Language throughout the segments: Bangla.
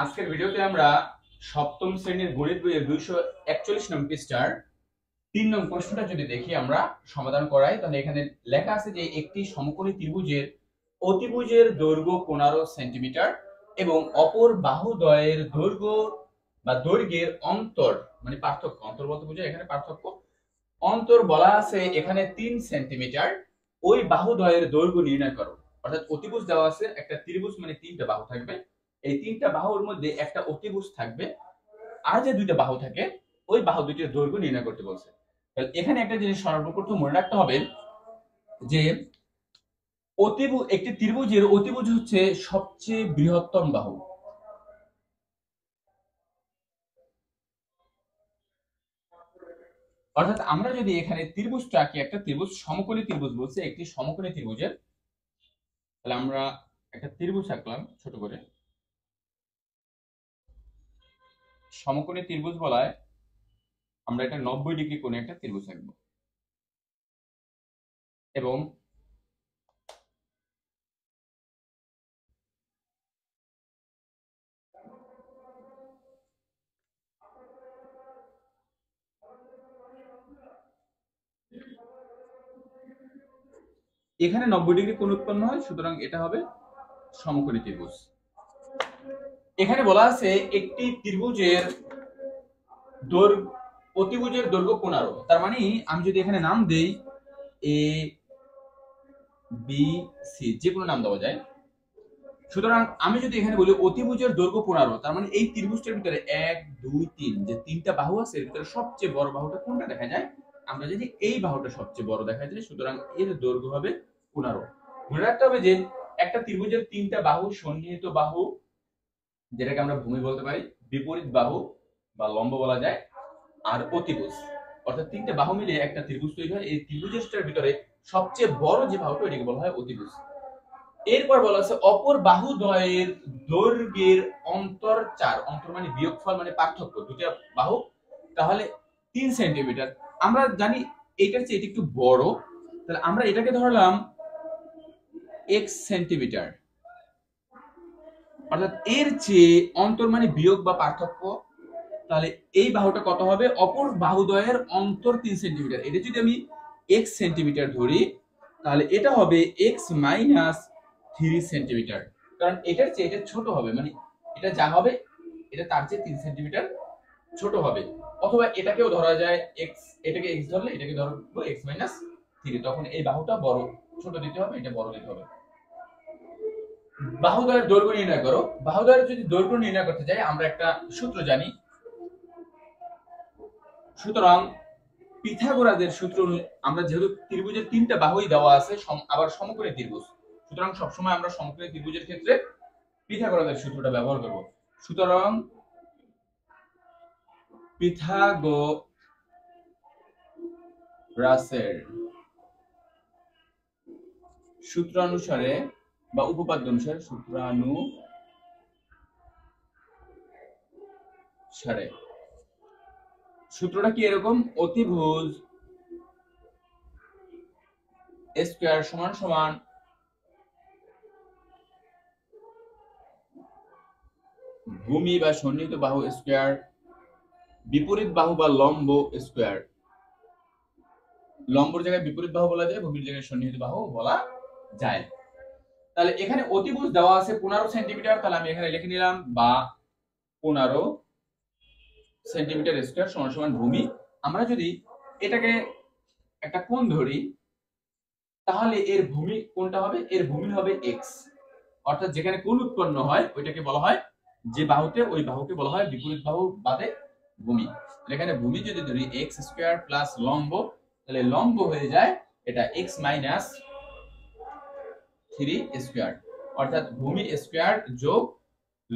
আজকের ভিডিওতে আমরা সপ্তম শ্রেণীর গণিত বইয়ের ২৪১ নং পৃষ্ঠার ৩ নং প্রশ্নটা যদি দেখি আমরা সমাধান করাই, তাহলে এখানে লেখা আছে যে একটি সমকোণী ত্রিভুজের অতিভুজের দৈর্ঘ্য ১৫ সেন্টিমিটার এবং অপর বাহুদ্বয়ের দৈর্ঘ্য বা দৈর্ঘ্যের অন্তর মানে পার্থক্য, অন্তর বলতে বোঝায় এখানে পার্থক্য, অন্তর বলা আছে এখানে ৩ সেন্টিমিটার, ওই বাহুদ্বয়ের দৈর্ঘ্য নির্ণয় করো। অর্থাৎ অতিভুজ দেওয়া আছে, একটা ত্রিভুজ মানে তিনটা বাহু থাকবে, এই তিনটা বাহুর মধ্যে একটা অতিভুজ থাকবে, আর যে দুইটা বাহু থাকে ওই বাহু দুইটির দৈর্ঘ্য নির্ণয় করতে বলছে। তাহলে এখানে একটা জিনিস সর্বপ্রথম মনে রাখতে হবে যে অতিভুজ, একটি ত্রিভুজের অতিভুজ হচ্ছে সবচেয়ে বৃহত্তম বাহু। অর্থাৎ আমরা যদি এখানে ত্রিভুজটাকে একটা ত্রিভুজ, সমকোণী ত্রিভুজ বলছে একটি সমকোণী ত্রিভুজের, তাহলে আমরা একটা ত্রিভুজ আঁকলাম ছোট করে, সমকোণী ত্রিভুজ বলায় আমরা এটা ৯০ ডিগ্রি কোণে একটা ত্রিভুজ আঁকব এবং এখানে ৯০ ডিগ্রি কোণ উৎপন্ন হয়, সুতরাং এটা হবে সমকোণী ত্রিভুজ। এখানে বলা আছে একটি ত্রিভুজের অতিভুজের দৈর্ঘ্য ১৫, তার মানে আমি যদি এখানে নাম দেই এ, বি, সি, যে কোনো নাম দেওয়া যায়। সুতরাং আমি যদি এখানে বলি অতিভুজের দৈর্ঘ্য ১৫, তার মানে এই ত্রিভুজটার ভিতরে ১, ২, ৩ যে তিনটা বাহু আছে এর ভিতরে সবচেয়ে বড় বাহুটা কোনটা দেখা যায়, আমরা যদি এই বাহুটা সবচেয়ে বড় দেখা যায়, সুতরাং এর দৈর্ঘ্য হবে ১৫। মনে রাখতে হবে যে একটা ত্রিভুজের তিনটা বাহু, সন্নিহিত বাহু যেটাকে আমরা ভূমি বলতে পারি, বিপরীত বাহু বা লম্ব বলা যায়, আর অতিভুজ, অর্থাৎ তিনটা বাহু মিলে একটা ত্রিভুজ তৈরি হয়। এই ত্রিভুজের ভিতরে সবচেয়ে বড় যে বাহুটা এটাকে বলা হয় অতিভুজ। এরপর বলা আছে অপর বাহুদ্বয়ের দৈর্ঘ্যের অন্তর ৪, অন্তর মানে বিয়োগফল মানে পার্থক্য, দুটা বাহু তাহলে ৩ সেন্টিমিটার। আমরা জানি এটার চেয়ে এটি একটু বড়, তাহলে আমরা এটাকে ধরলাম এক্স সেন্টিমিটার, অর্থাৎ এর চেয়ে অন্তর মানে বিয়োগ বা পার্থক্য, তাহলে এই বাহুটা কত হবে, অপর বাহুদ্বয়ের অন্তর ৩ সেন্টিমিটার, এটা যদি আমি এক্স সেন্টিমিটার ধরি তাহলে এটা হবে এক্স মাইনাস 3 সেন্টিমিটার, কারণ এটার চেয়ে এটা ছোট হবে, মানে এটা যা হবে এটা তার চেয়ে ৩ সেন্টিমিটার ছোট হবে। অথবা এটাকেও ধরা যায় x, এটাকে x ধরলে এটাকে ধরবো x-3, তখন এই বাহুটা বড়, ছোট দিতে হবে, এটা বড় দিতে হবে। বাহুদ্বয়ের দৈর্ঘ্য নির্ণয় করো। বাহুদ্বয়ের যদি দৈর্ঘ্য নির্ণয় করতে যাই আমরা একটা সূত্র জানি, সুতরাং পিথাগোরাসের সূত্র, আমরা যেহেতু ত্রিভুজের তিনটা বাহুই দেওয়া আছে, আবার সমকোণী ত্রিভুজ, সুতরাং সবসময় আমরা সমকোণী ত্রিভুজের ক্ষেত্রে পিথাগোরাসের সূত্রটা ব্যবহার করব। সুতরাং পিথাগোরাসের সূত্র অনুসারে বা উপপাদ্য অনুসারে, সূত্রটা কি এরকম, অতিভুজ স্কয়ার সমান সমান ভূমি বা সন্নিহিত বাহু স্কয়ার বিপরীত বাহু বা লম্ব স্কোয়ার, লম্বর জায়গায় বিপরীত বাহু বলা যায়, ভূমির জায়গায় সন্নিহিত বাহু বলা যায়। তাহলে এখানে অতিভুজ দেওয়া আছে ১৫ সেন্টিমিটার, তাহলে আমি এখানে লিখে নিলাম বা ১৫ সেন্টিমিটার স্কোয়ার সমান সমান ভূমি। আমরা যদি এটাকে একটা কোণ ধরি তাহলে এর ভূমি কোনটা হবে, এর ভূমি হবে এক্স, অর্থাৎ যেখানে কোণ উৎপন্ন হয় ওইটাকে বলা হয়, যে বাহুতে ওই বাহুকে বলা হয় বিপরীত বাহু বাদে ভূমি। এখানে ভূমি যদি ধরি এক্স স্কয়ার প্লাস লম্ব, তাহলে লম্ব হয়ে যায় এটা এক্স মাইনাস 3 স্কয়ার, অর্থাৎ ভূমি স্কয়ার যোগ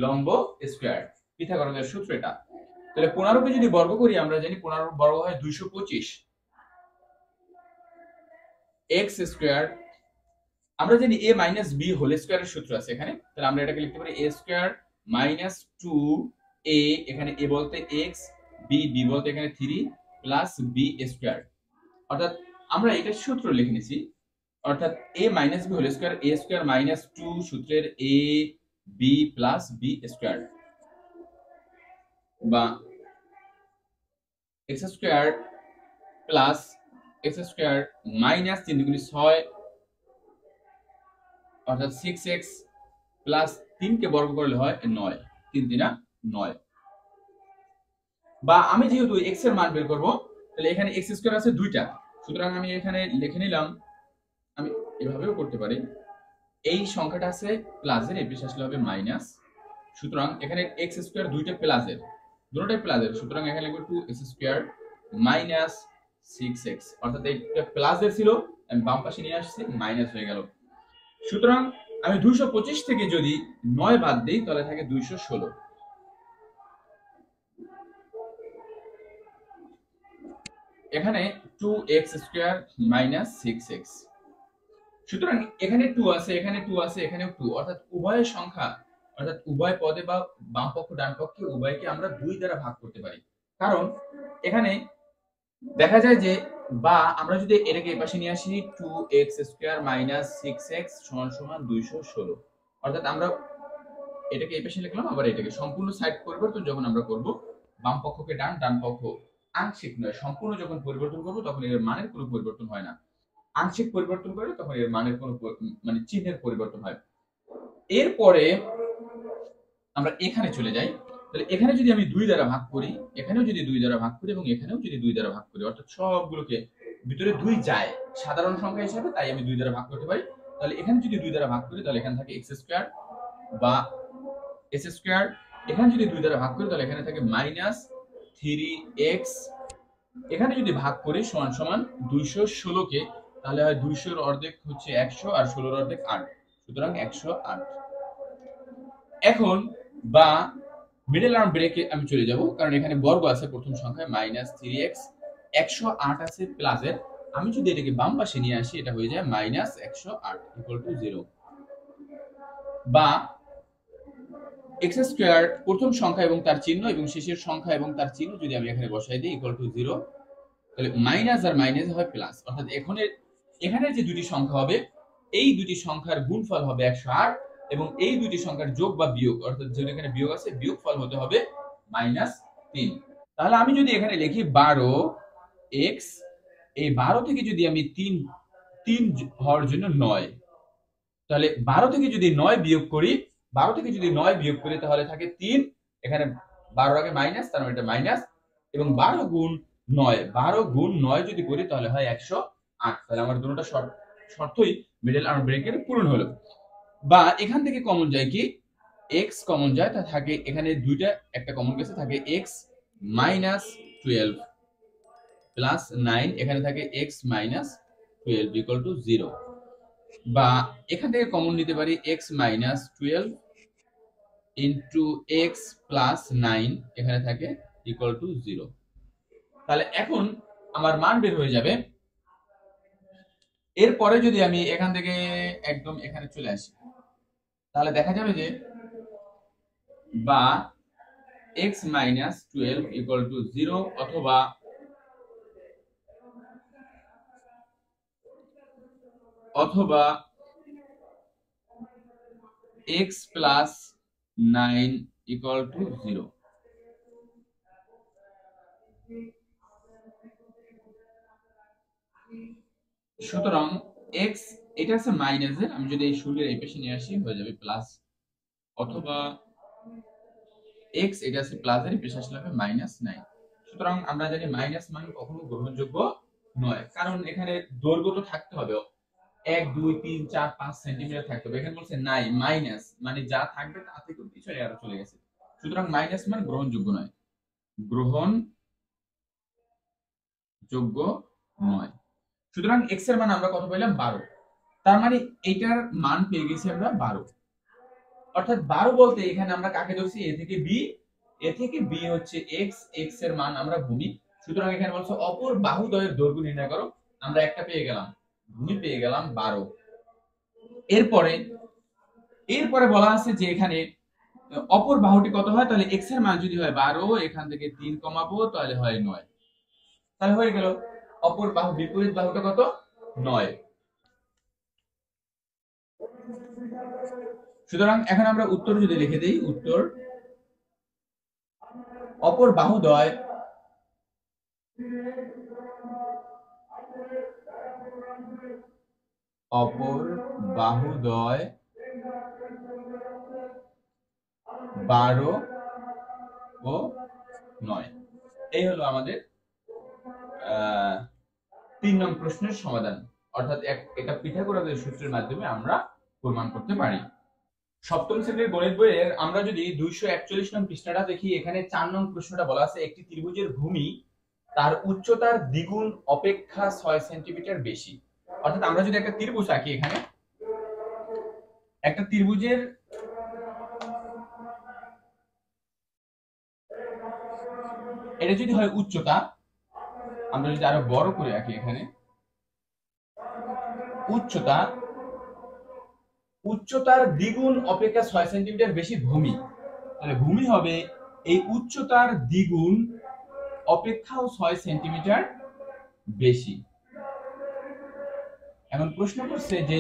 লম্ব স্কয়ার, পিথাগোরাসের সূত্র এটা। তাহলে ১৫কে যদি বর্গ করি, আমরা জানি ১৫ বর্গ হয় ২২৫, এক্স স্কয়ার, আমরা জানি এ মাইনাস বি হোল স্কয়ারের সূত্র আছে এখানে, তাহলে আমরা এটাকে লিখতে পারি এ স্কয়ার মাইনাস 2a, এখানে a বলতে x, b বলতে এখানে 3 প্লাস b স্কয়ার, অর্থাৎ আমরা এটা সূত্র লিখে নিছি, অর্থাৎ a minus b whole square, a square minus 2 সূত্রের a b plus b square. X square plus x square minus तीन दुगुनी छय अर्थात सिक्स एक्स प्लस तीन के वर्ग कर ले नय तीन तीना नय বা আমি যেহেতু x এর মান বের করব তাহলে এখানে x স্কয়ার আছে দুইটা সুতরাং আমি এখানে লিখে নিলাম আমি এভাবেও করতে পারি এই সংখ্যাটা আছে প্লাস এর এর বিশেষ হবে মাইনাস সুতরাং এখানে x স্কয়ার দুইটা প্লাস এর দুটোটাই প্লাস এর সুতরাং এখানে লিখব 2x স্কয়ার মাইনাস 6x অর্থাৎ এটা প্লাস এর ছিল আমি বাম পাশে নিয়ে আসছে মাইনাস হয়ে গেল সুতরাং আমি 225 থেকে যদি 9 বাদ দেই তাহলে থাকে 216 এখানে 2x স্কয়ার মাইনাস 6x সুতরাং এখানে 2 আছে এখানে 2 আছে এখানেও 2 অর্থাৎ উভয় সংখ্যা অর্থাৎ উভয় পদে বা বাম পক্ষ ডান পক্ষে উভয়কে আমরা 2 দ্বারা ভাগ করতে পারি কারণ এখানে দেখা যায় যে বা আমরা যদি এটাকে এই পাশে নিয়ে আসি 2x স্কয়ার মাইনাস 6x = 216 অর্থাৎ আমরা এটাকে এই পাশে লিখলাম আবার এটাকে সম্পূর্ণ সাইড পরিবর্তন যখন আমরা করব বাম পক্ষকে ডান ডান পক্ষ আংশিক নয় সম্পূর্ণ যখন পরিবর্তন করব তখন এর মানের কোনো পরিবর্তন হয় না আংশিক পরিবর্তন করলে তখন এর মানের কোনো মানে চিহ্নের পরিবর্তন হয় এরপরে আমরা এখানে চলে যাই তাহলে এখানে যদি আমি 2 দ্বারা ভাগ করি এখানেও যদি 2 দ্বারা ভাগ করি এবং এখানেও যদি 2 দ্বারা ভাগ করি অর্থাৎ সবগুলোকে ভিতরে 2 যায় সাধারণ সংখ্যা হিসেবে তাই আমি 2 দ্বারা ভাগ করতে পারি তাহলে এখানে যদি 2 দ্বারা ভাগ করি তাহলে এখানে থাকে x স্কয়ার বা s স্কয়ার এখানে যদি 2 দ্বারা ভাগ করি তাহলে এখানে থাকে মাইনাস 3x এখানে যদি ভাগ করি = 216 কে তাহলে হয় 200 এর অর্ধেক হচ্ছে 100 আর 16 এর অর্ধেক 8 সুতরাং 108 এখন বা মিডল আর্ম ব্রেকে আমি চলে যাব কারণ এখানে বর্গ আছে প্রথম সংখ্যায় -3x 108 আছে প্লাস এর আমি যদি এটাকে বাম পাশে নিয়ে আসি এটা হয়ে যায় -108 = 0 বা x স্কয়ার প্রথম সংখ্যা এবং তার চিহ্ন এবং শেষের সংখ্যা এবং তার চিহ্ন যদি আমি এখানে বসাই দেই = 0 তাহলে মাইনাস আর মাইনাস হয় প্লাস অর্থাৎ এখানে যে দুটি সংখ্যা হবে এই দুটি সংখ্যার গুণফল হবে 108 এবং এই দুটি সংখ্যার যোগ বা বিয়োগ অর্থাৎ যেখানে এখানে বিয়োগ আছে বিয়োগফল হতে হবে -3 তাহলে আমি যদি এখানে লিখি 12x এই 12 থেকে যদি আমি 3 হওয়ার জন্য 9 তাহলে 12 থেকে যদি 9 বিয়োগ করি 12 থেকে যদি 9 বিয়োগ করি তাহলে থাকে 3 এখানে 12 আগে মাইনাস তার মানে এটা মাইনাস এবং 12 গুণ 9 যদি করি তাহলে হয় 108 তাহলে আমার দুটোটা শর্তই মিডল আর্ম ব্রেকের পূরণ হলো বা এখান থেকে কমন যায় কি x কমন যায় তা থাকে এখানে দুইটা একটা কমন গেছে থাকে x - 12 প্লাস 9 এখানে থাকে x - 12 = 0 বা এখান থেকে কমন নিতে পারি x - 12 * x + 9 এখানে থাকে = 0 তাহলে এখন আমার মান বের হয়ে যাবে এরপরে যদি আমি এখান থেকে একদম এখানে চলে আসি তাহলে দেখা যাবে যে বা x - 12 = 0 অথবা x plus 9 = 0 সুতরাং x এটা আছে মাইনাস এর আমি যদি এই শূন্যের এই পাশে নিয়ে আসি হয়ে যাবে প্লাস অথবা x এটা আছে প্লাস এর পাশে আসলে হবে -9 সুতরাং আমরা জানি মাইনাস মান কখনো গ্রহণযোগ্য নয় কারণ এখানে দৈর্ঘ্য তো থাকতে হবে 1 2 3 4 5 সেমি থাকবে এখানে বলছে নাই মাইনাস মানে যা থাকবে তা থেকে পিছলে আর চলে গেছে সুতরাং মাইনাস মান গ্রহণযোগ্য নয় সুতরাং x এর মান আমরা কত পেলাম 12 তার মানে এটার মান পেয়ে গেছি আমরা 12 অর্থাৎ 12 বলতে এখানে আমরা কাকে ধরছি a থেকে b হচ্ছে x এর মান আমরা ভূমি সুতরাং এখানে বলছে অপর বাহুদ্বয়ের দৈর্ঘ্য নির্ণয় করো আমরা একটা পেয়ে গেলাম ভূমি পেয়ে গেলাম 12 এরপরে বলা আছে যে এখানে অপর বাহুটি কত হয় তাহলে x এর মান যদি হয় 12 এখান থেকে 3 কমাবো তাহলে হয় 9 তাহলে হয়ে গেল অপর বাহু বিপরীত বাহুটা কত 9 সুতরাং এখন আমরা উত্তর যদি লিখে দেই উত্তর অপর বাহুদ্বয় বারো ও নয়। এই হলো আমাদের তিন নং প্রশ্নের সমাধান, অর্থাৎ এটা পিথাগোরাসের সূত্রের মাধ্যমে আমরা প্রমাণ করতে পারি। সপ্তম শ্রেণীর গণিত বইয়ের আমরা যদি 241 নং পৃষ্ঠাটা দেখি, এখানে 4 নং প্রশ্নটা বলা আছে, একটি ত্রিভুজের ভূমি তার উচ্চতার দ্বিগুণ অপেক্ষা 6 সেন্টিমিটার বেশি। অর্থাৎ আমরা যদি একটা ত্রিভুজ আঁকি, এখানে একটা ত্রিভুজের এটা যদি হয় উচ্চতা, আমরা যদি আরো বড় করে আঁকি, এখানে উচ্চতার দ্বিগুণ অপেক্ষা 6 সেন্টিমিটার বেশি ভূমি, তাহলে ভূমি হবে এই উচ্চতার দ্বিগুণ অপেক্ষাও 6 সেন্টিমিটার বেশি। এখন প্রশ্ন করছে যে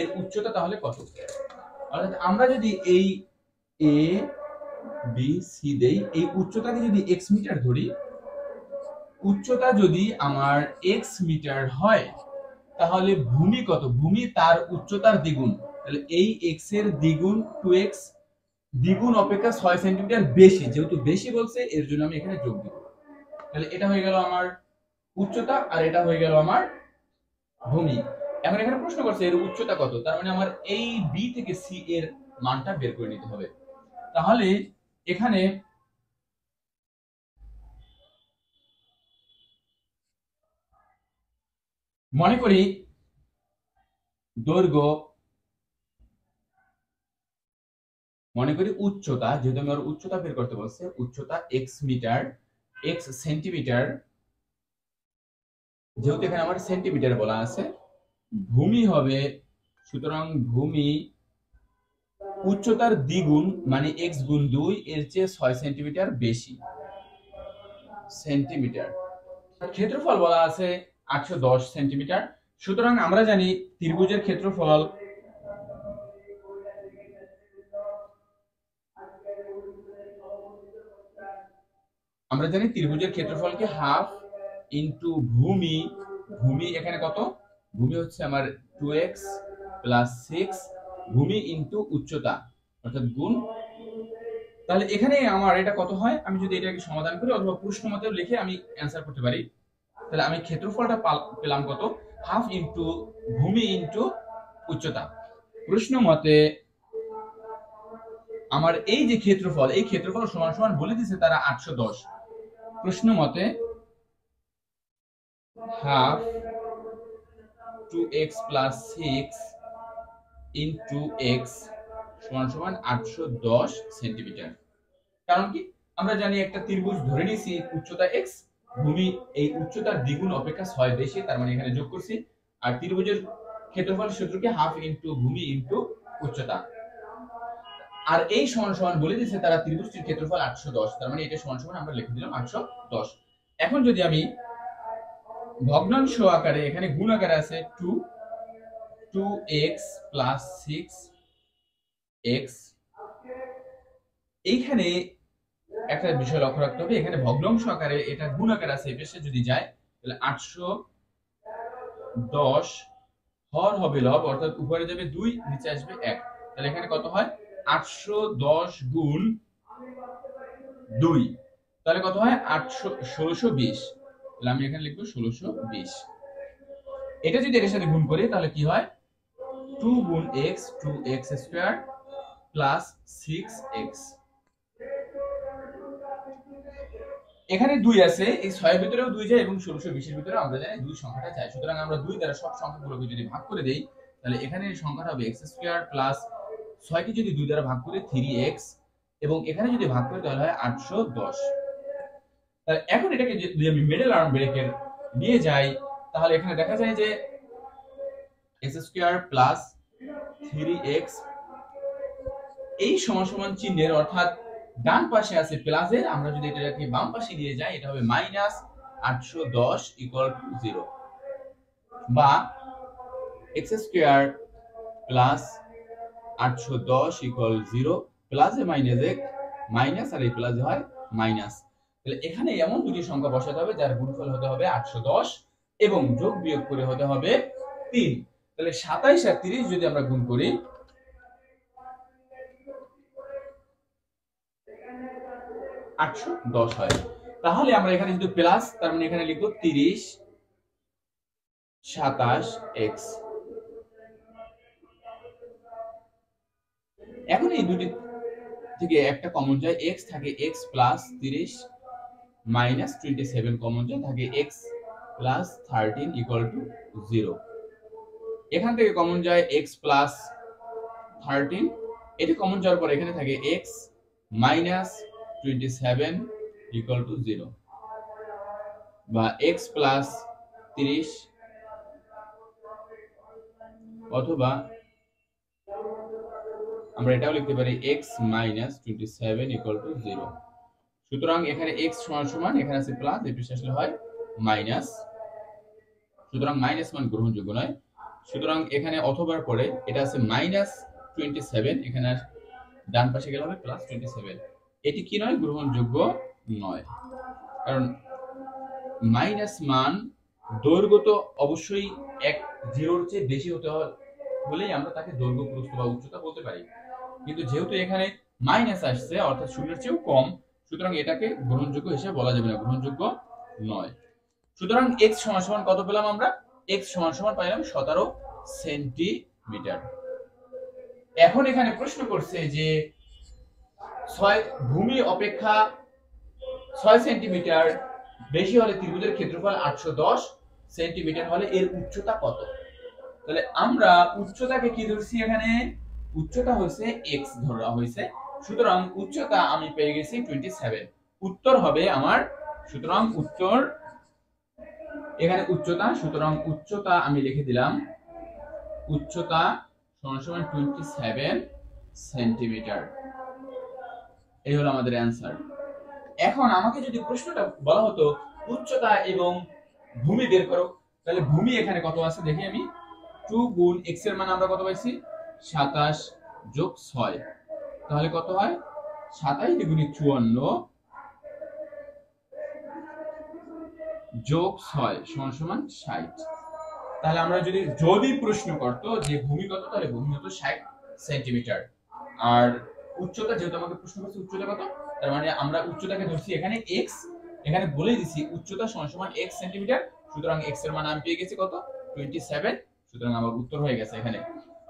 এর উচ্চতা তাহলে কত। অর্থাৎ আমরা যদি এই এ বি সি দেই, এই উচ্চতাকে যদি x মিটার ধরি, উচ্চতা যদি আমার x মিটার হয় তাহলে ভূমি কত, ভূমি তার উচ্চতার দ্বিগুণ, তাহলে এই x এর দ্বিগুণ 2x, দ্বিগুণ অপেক্ষা 6 সেন্টিমিটার বেশি, যেহেতু বেশি বলছে এর জন্য আমি এখানে যোগ দিব। তাহলে এটা হয়ে গেল আমার উচ্চতা আর এটা হয়ে গেল আমার ভূমি। এখন এখানে প্রশ্ন করছে এর উচ্চতা কত, তার মানে আমার এই বি থেকে সি এর মানটা বের করে নিতে হবে। তাহলে এখানে মনে করি দৈর্ঘ্য, মনে করি উচ্চতা, যেহেতু আমি উচ্চতা বের করতে বলছে, উচ্চতা এক্স মিটার, এক্স সেন্টিমিটার, যেহেতু এখানে আমার সেন্টিমিটার বলা আছে, ভূমি হবে, সুতরাং ভূমি উচ্চতার দ্বিগুণ মানে x গুণ 2 এর চেয়ে 6 সেন্টিমিটার বেশি, সেন্টিমিটার। ক্ষেত্রফল বলা আছে 810 সেন্টিমিটার, সুতরাং আমরা জানি ত্রিভুজের ক্ষেত্রফল কে হাফ ইন্টু ভূমি, ভূমি এখানে কত, ভূমি হচ্ছে আমার 2x প্লাস 6, ভূমি ইন্টু উচ্চতা অর্থাৎ গুণ। তাহলে এখানে আমার এটা কত হয়, আমি যদি এটাকে সমাধান করি অথবা প্রশ্ন মতে লিখে আমি অ্যান্সার করতে পারি, তাহলে আমি ক্ষেত্রফলটা পেলাম কত, হাফ ইন্টু ভূমি ইন্টু উচ্চতা। প্রশ্ন মতে আমার এই যে ক্ষেত্রফল, এই ক্ষেত্রফল সমান সমান বলে দিছে তারা 810, প্রশ্ন মতে half 2x plus 6 into x সমান সমান 810 সেন্টিমিটার। কারণ কি, আমরা জানি একটা ত্রিভুজ ধরে নিয়েছি উচ্চতা এক্স, ভূমি এই উচ্চতার দ্বিগুণ অপেক্ষা 6 বেশি, তার মানে এখানে যোগ করছি, আর ত্রিভুজের ক্ষেত্রফল সূত্রকে হাফ ইন্টু ভূমি ইন্টু উচ্চতা, আর এই সমান সমান বলে দিয়েছে তারা ত্রিভুজটির ক্ষেত্রফল 810, তার মানে এটা সমান সমান আমরা লিখে দিলাম 810। এখন যদি আমি ভগ্নাংশ আকারে, এখানে গুণ আকারে আছে 2x প্লাস 6x, এইখানে একটা বিষয় লক্ষ্য রাখতে হবে, এখানে ভগ্নাংশ আকারে এটা গুণ আকারে আছে, এর সাথে যদি যায় তাহলে 810 হর হবে লব, অর্থাৎ উপরে যাবে 2 নিচে আসবে 1, তাহলে এখানে কত হয় 810 গুণ 2, তাহলে কত হয় 1620, তাহলে আমি এখানে লিখবো 1620। এটা যদি এর সাথে গুণ করি তাহলে কি হয় 2 গুণ x, 2x square plus 6x, এখানে 2 আছে, এই 6 এর ভিতরেও 2 যায় এবং 1620 এর ভিতরে আমরা জানি 2 সংখ্যাটা যায়, সুতরাং আমরা 2 দ্বারা সব সংখ্যাগুলোকে যদি ভাগ করে দেই তাহলে এখানে সংখ্যাটা হবে x স্কয়ার প্লাস 6 কে যদি 2 দ্বারা ভাগ করি 3x, এবং এখানে যদি ভাগ করি তাহলে হয় 810। তাহলে এখন এটাকে যদি আমি মিডল আর্ম ব্রেকের নিয়ে যাই তাহলে এখানে দেখা যায় যে x স্কয়ার প্লাস 3x, এই সমান সমান চিহ্নের অর্থাৎ ডান পাশে আছে প্লাসের, আমরা যদি এটাকে বাম পাশে নিয়ে যাই এটা হবে মাইনাস 810 ইকুয়াল টু 0, বা x স্কয়ার প্লাস 810 ইকুয়াল 0, প্লাসে মাইনাসে মাইনাস আর এই প্লাসে হয় মাইনাস। তাহলে এখানে এমন দুটি সংখ্যা বসাতে হবে যার গুণফল হতে হবে 810 এবং যোগ বিয়োগ করে হতে হবে 3। তাহলে 27 আর 30 যদি আমরা গুণ করি, তাহলে আমরা এখানে যদি প্লাস, তার মানে এখানে লিখব 30 27x। এখন এই দুটি থেকে একটা কমন যায়, x থাকে x প্লাস 30 মাইনাস 27 কমন যায়, থাকে x প্লাস 13 ইকুয়াল টু 0। এখান থেকে কমন যায় x প্লাস 13, এটা কমন যাওয়ার পর এখানে থাকে x মাইনাস 27 equal to 0 বা x plus 30 অথবা আমরা এটাও লিখতে পারি x minus 27 equal to 0। সুতরাং এখানে x সমান সমান এখানে আছে প্লাস, এর পাশে আসলে হয় মাইনাস, সুতরাং মাইনাস মান গ্রহণযোগ্য নয়। সুতরাং এখানে অথবার পরে এটা আছে মাইনাস 27, এখানে ডান পাশে গেলে হবে প্লাস 27। এটি কি নয়, গ্রহণযোগ্য নয়, কারণ মাইনাস মান দৈর্ঘ্য তো অবশ্যই 0-র চেয়ে বেশি হতে হয় বলেই আমরা তাকে দৈর্ঘ্য প্রস্থ বা উচ্চতা বলতে পারি, কিন্তু যেহেতু এখানে মাইনাস আসছে অর্থাৎ 0-র চেয়েও কম, সুতরাং এটাকে গ্রহণযোগ্য হিসেবে বলা যাবে না, গ্রহণযোগ্য নয়। সুতরাং x সমান সমান কত পেলাম আমরা? x সমান সমান পাইলাম 17 সেন্টিমিটার। এখন এখানে প্রশ্ন করছে যে ভূমি অপেক্ষা 6 সেন্টিমিটার বেশি হলে ত্রিভুজের ক্ষেত্রফল 810 সেন্টিমিটার হলে এর উচ্চতা কত? তাহলে আমরা উচ্চতাকে কি ধরছি? এখানে উচ্চতা হয়েছে x ধরা হয়েছে, সুতরাং উচ্চতা আমি পেয়ে গেছি 27, উত্তর হবে আমার, সুতরাং উত্তর এখানে উচ্চতা, সুতরাং উচ্চতা আমি লিখে দিলাম উচ্চতা সমান 27 সেন্টিমিটার। এই হলো আমাদের অ্যান্সার। এখন আমাকে যদি প্রশ্নটা বলা হতো উচ্চতা এবং ভূমি বের করো, তাহলে ভূমি এখানে কত আছে দেখি আমি, 2 গুণ x এর মান আমরা কত পাইছি? 27 যোগ 6, তাহলে কত হয়? 27 গুণিত 54 যোগ 6 সমান 60। তাহলে আমরা যদি প্রশ্ন করতো যে ভূমি কত, তাহলে ভূমি হতো 60 সেন্টিমিটার। আর উচ্চতা যেহেতু আমাকে প্রশ্ন করছে উচ্চতা কত, তার মানে আমরা উচ্চতাকে ধরছি এখানে x, এখানে বলে দিছি উচ্চতা সমান x সেন্টিমিটার, সুতরাং x এর মান আমি পেয়ে গেছি কত? 27, সুতরাং আমার উত্তর হয়ে গেছে এখানে।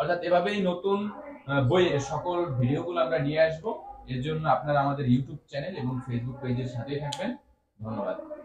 অর্থাৎ এভাবেই নতুন বইয়ের সকল ভিডিওগুলো আমরা নিয়ে আসবো, এর জন্য আপনারা আমাদের ইউটিউব চ্যানেল এবং ফেসবুক পেজের সাথেই থাকবেন। ধন্যবাদ।